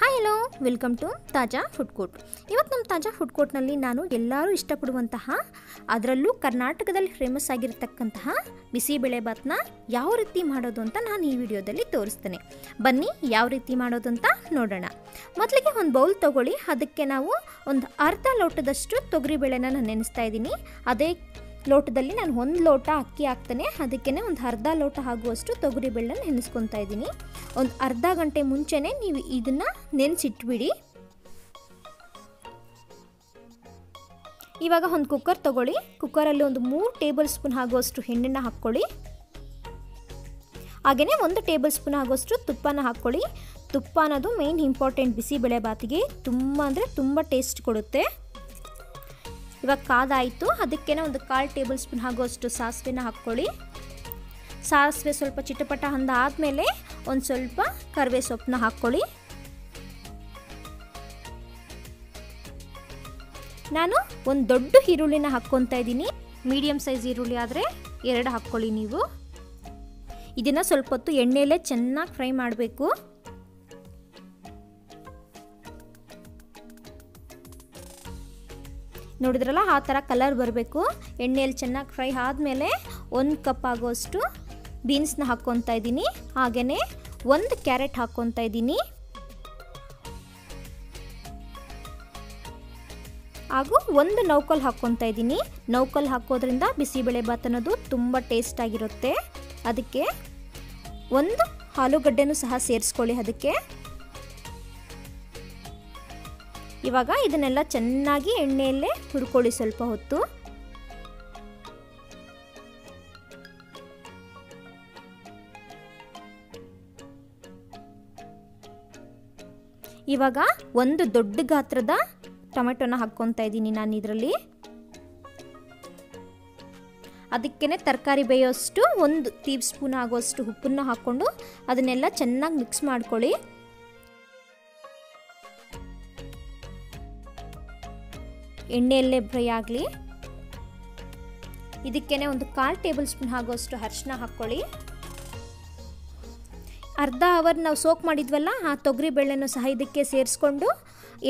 Hi hello welcome to ताजा food court. इवत्तु नम्म ताजा फुड कोर्ट नल्ली नानु एल्लारू इष्टपडुवंता अदरल्लू कर्नाटकदल्ली फेमस ಆಗಿರತಕ್ಕಂತ ಬಿಸಿಬೇಳೆ ಬಾತ್ ನ ಯಾವ ರೀತಿ ಮಾಡೋದು ಅಂತ ನಾನು ಈ ವಿಡಿಯೋದಲ್ಲಿ ತೋರಿಸ್ತೇನೆ। ಬನ್ನಿ ಯಾವ ರೀತಿ ಮಾಡೋದು ಅಂತ ನೋಡೋಣ। ಮೊದಲಿಗೆ ಒಂದು ಬೌಲ್ ತಗೊಳ್ಳಿ, ಅದಕ್ಕೆ ನಾವು ಒಂದು ಅರ್ಧ ಲೋಟದಷ್ಟು ತೊಗರಿ ಬೇಳೆನ ನಾನು ನೆನೆಸ್ತಾ ಇದ್ದೀನಿ। ಅದೇ ಲೋಟದಲ್ಲಿ ನಾನು ಒಂದು ಲೋಟ ಅಕ್ಕಿ ಹಾಕ್ತೇನೆ, ಅದಕ್ಕೆನೇ ಒಂದು ಅರ್ಧ ಲೋಟ ಆಗುವಷ್ಟು ತೊಗರಿ ಬೇಳೆನ ನೆನೆಸ್ಕೊಂತಾ ಇದ್ದೀನಿ। ಒಂದು ಅರ್ಧ ಗಂಟೆ ಮುಂಚೆನೇ ನೀವು ಇದನ್ನ ನೆನೆಸಿಟ್ಬಿಡಿ। ಇವಾಗ ಒಂದು ಕುಕ್ಕರ್ ತಗೊಳ್ಳಿ, ಕುಕ್ಕರಲ್ಲಿ ಒಂದು 3 ಟೇಬಲ್ ಸ್ಪೂನ್ ಆಗುವಷ್ಟು ಎಣ್ಣೆನ ಹಾಕೊಳ್ಳಿ, ಹಾಗೇನೇ 1 ಟೇಬಲ್ ಸ್ಪೂನ್ ಆಗುವಷ್ಟು ತುಪ್ಪನ ಹಾಕೊಳ್ಳಿ। ತುಪ್ಪ ಅನ್ನೋದು ಮೇನ್ ಇಂಪಾರ್ಟೆಂಟ್, ಬಿಸಿಬೇಳೆ ಬಾತಿಗೆ ತುಂಬ ಅಂದರೆ ತುಂಬ ಟೇಸ್ಟ್ ಕೊಡುತ್ತೆ। ಇವಾಗ ಕಾದಾಯಿತು, ಅದಕ್ಕೇನೆ ಒಂದು 1/4 ಟೇಬಲ್ ಸ್ಪೂನ್ ಆಗುವಷ್ಟು ಸಾಸಿವೆನ ಹಾಕೊಳ್ಳಿ। ಸಾಸಿವೆ ಸ್ವಲ್ಪ ಚಿಟಪಟ ಅಂದ ಆದಮೇಲೆ ಒಂದು ಸ್ವಲ್ಪ ಕರಿವೆ ಸೊಪ್ಪನ್ನ ಹಾಕೊಳ್ಳಿ। ನಾನು ಒಂದು ದೊಡ್ಡ ಈರುಳ್ಳಿನ ಹಾಕ್ಕೊಂತಾ ಇದ್ದೀನಿ, ಮೀಡಿಯಂ ಸೈಜ್ ಈರುಳ್ಳಿ ಆದರೆ 2 ಹಾಕ್ಕೊಳ್ಳಿ। ನೀವು ಇದನ್ನ ಸ್ವಲ್ಪ ಹೊತ್ತು ಎಣ್ಣೆಯಲ್ಲೇ ಚೆನ್ನಾಗಿ ಫ್ರೈ ಮಾಡಬೇಕು। ನೋಡಿದ್ರಲ್ಲ, ಆ ಥರ ಕಲರ್ ಬರಬೇಕು। ಎಣ್ಣೆಯಲ್ಲಿ ಚೆನ್ನಾಗಿ ಫ್ರೈ ಆದಮೇಲೆ 1 ಕಪ್ ಆಗೋಷ್ಟು ಬೀನ್ಸ್ನ ಹಾಕ್ಕೊಂತಾ ಇದ್ದೀನಿ, ಹಾಗೇನೆ 1 ಕ್ಯಾರೆಟ್ ಹಾಕ್ಕೊಂತಾ ಇದ್ದೀನಿ, ಹಾಗೂ 1 ನೌಕಲ್ ಹಾಕ್ಕೊಂತಾ ಇದ್ದೀನಿ। ನೌಕಲ್ ಹಾಕೋದ್ರಿಂದ ಬಿಸಿಬೇಳೆ ಬಾತ್ ಅನ್ನೋದು ತುಂಬ ಟೇಸ್ಟ್ ಆಗಿರುತ್ತೆ। ಅದಕ್ಕೆ 1 ಆಲೂಗಡ್ಡೆನೂ ಸಹ ಸೇರಿಸ್ಕೊಳ್ಳಿ। ಅದಕ್ಕೆ ಇವಾಗ ಇದನ್ನೆಲ್ಲ ಚೆನ್ನಾಗಿ ಎಣ್ಣೆಯಲ್ಲೇ ಹುರ್ಕೊಳ್ಳಿ ಸ್ವಲ್ಪ ಹೊತ್ತು। ಇವಾಗ ಒಂದು ದೊಡ್ಡ ಗಾತ್ರದ ಟೊಮೆಟೊನ ಹಾಕ್ಕೊಂತಾ ಇದ್ದೀನಿ ನಾನು ಇದರಲ್ಲಿ, ಅದಕ್ಕೇನೆ ತರಕಾರಿ ಬೇಯೋಷ್ಟು 1 ಟೀ ಸ್ಪೂನ್ ಆಗುವಷ್ಟು ಉಪ್ಪನ್ನ ಹಾಕ್ಕೊಂಡು ಅದನ್ನೆಲ್ಲ ಚೆನ್ನಾಗಿ ಮಿಕ್ಸ್ ಮಾಡ್ಕೊಳ್ಳಿ। ಎಣ್ಣೆಯಲ್ಲೇ ಫ್ರೈ ಆಗಲಿ। ಇದಕ್ಕೇನೆ ಒಂದು 1/4 ಟೇಬಲ್ ಸ್ಪೂನ್ ಆಗುವಷ್ಟು ಅರಿಶಿನ ಹಾಕ್ಕೊಳ್ಳಿ। ಅರ್ಧ ಅವರ್ ನಾವು ಸೋಕ್ ಮಾಡಿದ್ವಲ್ಲ, ಆ ತೊಗರಿ ಬೇಳೆನೂ ಸಹ ಇದಕ್ಕೆ ಸೇರಿಸ್ಕೊಂಡು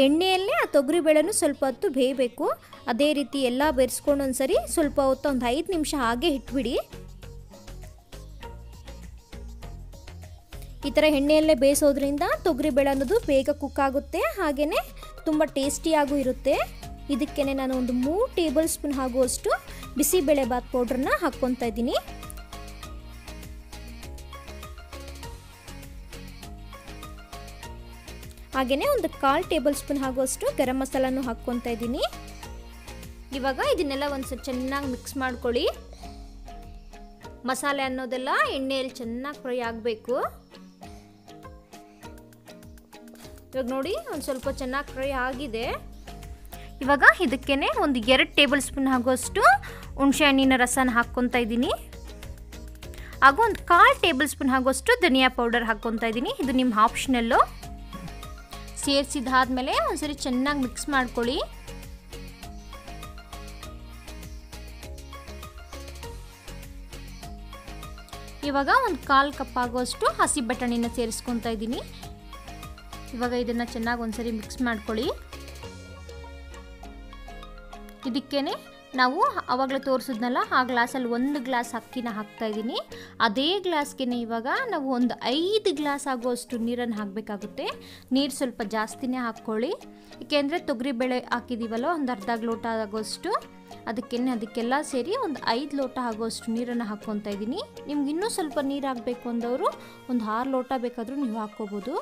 ಎಣ್ಣೆಯಲ್ಲೇ ಆ ತೊಗರಿ ಬೇಳೆನೂ ಸ್ವಲ್ಪ ಹೊತ್ತು ಬೇಯಬೇಕು। ಅದೇ ರೀತಿ ಎಲ್ಲ ಬೆರೆಸ್ಕೊಂಡು ಒಂದ್ಸರಿ ಸ್ವಲ್ಪ ಹೊತ್ತು ಒಂದು 5 ನಿಮಿಷ ಹಾಗೆ ಇಟ್ಬಿಡಿ। ಈ ಥರ ಎಣ್ಣೆಯಲ್ಲೇ ಬೇಯಿಸೋದ್ರಿಂದ ತೊಗರಿ ಬೇಳೆ ಅನ್ನೋದು ಬೇಗ ಕುಕ್ ಆಗುತ್ತೆ, ಹಾಗೆಯೇ ತುಂಬ ಟೇಸ್ಟಿಯಾಗೂ ಇರುತ್ತೆ। ಇದಕ್ಕೇನೆ ನಾನು ಒಂದು 3 ಟೇಬಲ್ ಸ್ಪೂನ್ ಆಗುವಷ್ಟು ಬಿಸಿಬೇಳೆ ಬಾತ್ ಪೌಡ್ರನ್ನ ಹಾಕ್ಕೊತಾ ಇದ್ದೀನಿ। ಹಾಗೆಯೇ ಒಂದು 1/4 ಟೇಬಲ್ ಸ್ಪೂನ್ ಆಗುವಷ್ಟು ಗರಂ ಮಸಾಲಾನು ಹಾಕ್ಕೊತಾ ಇದ್ದೀನಿ। ಇವಾಗ ಇದನ್ನೆಲ್ಲ ಒಂದ್ಸರಿ ಚೆನ್ನಾಗಿ ಮಿಕ್ಸ್ ಮಾಡ್ಕೊಳ್ಳಿ। ಮಸಾಲೆ ಅನ್ನೋದೆಲ್ಲ ಎಣ್ಣೆಯಲ್ಲಿ ಚೆನ್ನಾಗಿ ಫ್ರೈ ಆಗಬೇಕು। ಇವಾಗ ನೋಡಿ, ಒಂದು ಸ್ವಲ್ಪ ಚೆನ್ನಾಗಿ ಫ್ರೈ ಆಗಿದೆ। ಇವಾಗ ಇದಕ್ಕೇನೆ ಒಂದು 2 ಟೇಬಲ್ ಸ್ಪೂನ್ ಆಗುವಷ್ಟು ಹುಣಸೆಹಣ್ಣಿನ ರಸನ ಹಾಕ್ಕೊತಾ ಇದ್ದೀನಿ, ಹಾಗೂ ಒಂದು 1/4 ಟೇಬಲ್ ಸ್ಪೂನ್ ಆಗುವಷ್ಟು ಧನಿಯಾ ಪೌಡರ್ ಹಾಕ್ಕೊತಾ ಇದ್ದೀನಿ, ಇದು ನಿಮ್ಮ ಆಪ್ಷನಲ್ಲು। ಸೇರಿಸಿದಾದ್ಮೇಲೆ ಒಂದ್ಸರಿ ಚೆನ್ನಾಗಿ ಮಿಕ್ಸ್ ಮಾಡ್ಕೊಳ್ಳಿ। ಇವಾಗ ಒಂದು 1/4 ಕಪ್ ಆಗುವಷ್ಟು ಹಸಿ ಬಟಾಣಿನ ಸೇರಿಸ್ಕೊತಾ ಇದ್ದೀನಿ। ಇವಾಗ ಇದನ್ನು ಚೆನ್ನಾಗಿ ಒಂದ್ಸರಿ ಮಿಕ್ಸ್ ಮಾಡ್ಕೊಳ್ಳಿ। ಇದಕ್ಕೇನೆ ನಾವು ಆವಾಗಲೇ ತೋರಿಸಿದ್ನಲ್ಲ, ಆ ಗ್ಲಾಸಲ್ಲಿ 1 ಗ್ಲಾಸ್ ಅಕ್ಕಿನ ಹಾಕ್ತಾ ಇದ್ದೀನಿ, ಅದೇ ಗ್ಲಾಸ್ಗೆ ಇವಾಗ ನಾವು ಒಂದು 5 ಗ್ಲಾಸ್ ಆಗುವಷ್ಟು ನೀರನ್ನು ಹಾಕಬೇಕಾಗುತ್ತೆ। ನೀರು ಸ್ವಲ್ಪ ಜಾಸ್ತಿನೇ ಹಾಕ್ಕೊಳ್ಳಿ, ಏಕೆಂದರೆ ತೊಗರಿಬೇಳೆ ಹಾಕಿದ್ದೀವಲ್ಲ ಒಂದು ಅರ್ಧ ಲೋಟ ಆಗೋಷ್ಟು, ಅದಕ್ಕೆಲ್ಲ ಸೇರಿ ಒಂದು 5 ಲೋಟ ಆಗುವಷ್ಟು ನೀರನ್ನು ಹಾಕ್ಕೊತಾ ಇದ್ದೀನಿ। ನಿಮ್ಗೆ ಇನ್ನೂ ಸ್ವಲ್ಪ ನೀರು ಹಾಕಬೇಕು ಅಂದವರು ಒಂದು 6 ಲೋಟ ಬೇಕಾದರೂ ನೀವು ಹಾಕ್ಕೋಬೋದು।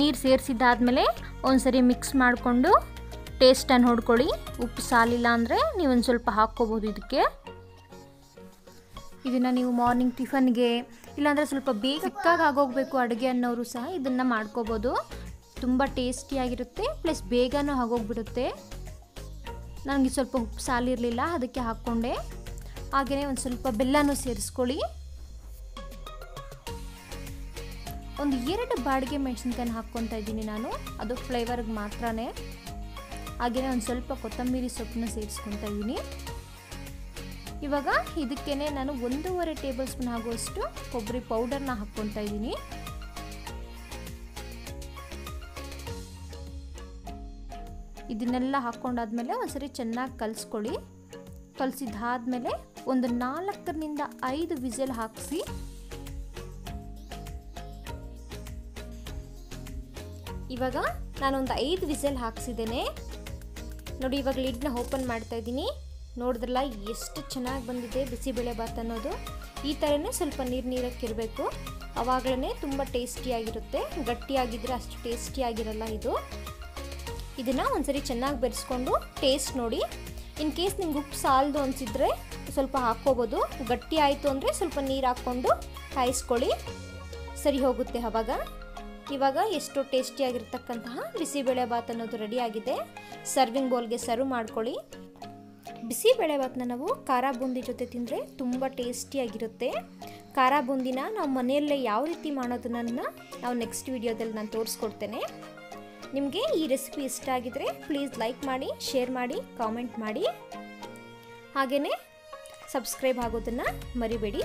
ನೀರು ಸೇರಿಸಿದ್ದಾದಮೇಲೆ ಒಂದ್ಸರಿ ಮಿಕ್ಸ್ ಮಾಡಿಕೊಂಡು ಟೇಸ್ಟನ್ನು ನೋಡ್ಕೊಳ್ಳಿ, ಉಪ್ಪು ಸಾಲಿಲ್ಲ ಅಂದರೆ ನೀವೊಂದು ಸ್ವಲ್ಪ ಹಾಕ್ಕೋಬೋದು ಇದಕ್ಕೆ। ಇದನ್ನು ನೀವು ಮಾರ್ನಿಂಗ್ ಟಿಫನ್ಗೆ, ಇಲ್ಲಾಂದರೆ ಸ್ವಲ್ಪ ಬೇಗ ಸಿಕ್ಕಾಗ ಆಗೋಗಬೇಕು ಅಡುಗೆ ಅನ್ನೋರು ಸಹ ಇದನ್ನು ಮಾಡ್ಕೋಬೋದು, ತುಂಬ ಟೇಸ್ಟಿಯಾಗಿರುತ್ತೆ, ಪ್ಲಸ್ ಬೇಗನೂ ಆಗೋಗ್ಬಿಡುತ್ತೆ। ನನಗೆ ಸ್ವಲ್ಪ ಉಪ್ಪು ಸಾಲಿರಲಿಲ್ಲ, ಅದಕ್ಕೆ ಹಾಕ್ಕೊಂಡೆ। ಹಾಗೆಯೇ ಒಂದು ಸ್ವಲ್ಪ ಬೆಲ್ಲನೂ ಸೇರಿಸ್ಕೊಳ್ಳಿ, ಒಂದು 2 ಬಾಡಿಗೆ ಮೆಣಸಿನ್ಕಾಯಿನ ಹಾಕ್ಕೊತಾ ಇದ್ದೀನಿ ನಾನು, ಅದು ಫ್ಲೇವರ್ಗೆ ಮಾತ್ರನೇ। ಹಾಗೆಯೇ ಒಂದು ಸ್ವಲ್ಪ ಕೊತ್ತಂಬರಿ ಸೊಪ್ಪನ್ನ ಸೇರಿಸ್ಕೊತಾ ಇದ್ದೀನಿ, ಇವಾಗ ಇದಕ್ಕೆನೇ ನಾನು 1.5 ಟೇಬಲ್ ಸ್ಪೂನ್ ಆಗುವಷ್ಟು ಕೊಬ್ಬರಿ ಪೌಡರ್ ನ ಹಾಕ್ಕೊಂತಾ ಇದೀನಿ. ಇದನ್ನೆಲ್ಲ ಹಾಕೊಂಡಾದ ಮೇಲೆ ಒಂದ್ಸರಿ ಚೆನ್ನಾಗಿ ಕಲಸಿಕೊಳ್ಳಿ. ಕಲಸಿದಾದ ಮೇಲೆ ಒಂದು 4 ರಿಂದ 5 ವಿಸಲ್ ಹಾಕ್ಸಿ. ಇವಾಗ ನಾನು ಒಂದು 5 ವಿಸಲ್ ಹಾಕ್ಸಿದ್ದೇನೆ ನೋಡಿ. ಇವಾಗ ಲಿಡ್ ನ ಓಪನ್ ಮಾಡ್ತಾ ಇದೀನಿ. ನೋಡಿದ್ರಲ್ಲ ಎಷ್ಟು ಚೆನ್ನಾಗಿ ಬಂದಿದೆ ಬಿಸಿಬೇಳೆ ಬಾತ್ ಅನ್ನೋದು. ಈ ಥರನೇ ಸ್ವಲ್ಪ ನೀರಕ್ಕೆ ಇರಬೇಕು, ಆವಾಗಲೇ ತುಂಬ ಟೇಸ್ಟಿಯಾಗಿರುತ್ತೆ. ಗಟ್ಟಿಯಾಗಿದ್ರೆ ಅಷ್ಟು ಟೇಸ್ಟಿಯಾಗಿರಲ್ಲ ಇದು. ಇದನ್ನು ಒಂದ್ಸರಿ ಚೆನ್ನಾಗಿ ಬೆರೆಸ್ಕೊಂಡು ಟೇಸ್ಟ್ ನೋಡಿ. ಇನ್ ಕೇಸ್ ನಿಮ್ಗೆ ಉಪ್ಪು ಸಾಲದು ಅನಿಸಿದ್ರೆ ಸ್ವಲ್ಪ ಹಾಕ್ಕೋಬೋದು. ಗಟ್ಟಿ ಆಯಿತು ಅಂದರೆ ಸ್ವಲ್ಪ ನೀರು ಹಾಕ್ಕೊಂಡು ಕಾಯಿಸ್ಕೊಳ್ಳಿ, ಸರಿ ಹೋಗುತ್ತೆ ಆವಾಗ. ಇವಾಗ ಎಷ್ಟು ಟೇಸ್ಟಿಯಾಗಿರ್ತಕ್ಕಂತಹ ಬಿಸಿಬೇಳೆ ಬಾತ್ ಅನ್ನೋದು ರೆಡಿಯಾಗಿದೆ. ಸರ್ವಿಂಗ್ ಬೌಲ್ಗೆ ಸರ್ವ್ ಮಾಡ್ಕೊಳ್ಳಿ. ಬಿಸಿಬೇಳೆ ಬಾತ್ನ ನಾವು ಖಾರ ಬೂಂದಿ ಜೊತೆ ತಿಂದರೆ ತುಂಬ ಟೇಸ್ಟಿಯಾಗಿರುತ್ತೆ. ಖಾರ ಬೂಂದಿನ ನಾವು ಮನೆಯಲ್ಲೇ ಯಾವ ರೀತಿ ಮಾಡೋದನ್ನ ನಾವು ನೆಕ್ಸ್ಟ್ ವಿಡಿಯೋದಲ್ಲಿ ನಾನು ತೋರಿಸ್ಕೊಡ್ತೇನೆ. ನಿಮಗೆ ಈ ರೆಸಿಪಿ ಇಷ್ಟ ಆಗಿದ್ರೆ ಪ್ಲೀಸ್ ಲೈಕ್ ಮಾಡಿ, ಶೇರ್ ಮಾಡಿ, ಕಾಮೆಂಟ್ ಮಾಡಿ, ಹಾಗೆಯೇ ಸಬ್ಸ್ಕ್ರೈಬ್ ಆಗೋದನ್ನು ಮರಿಬೇಡಿ.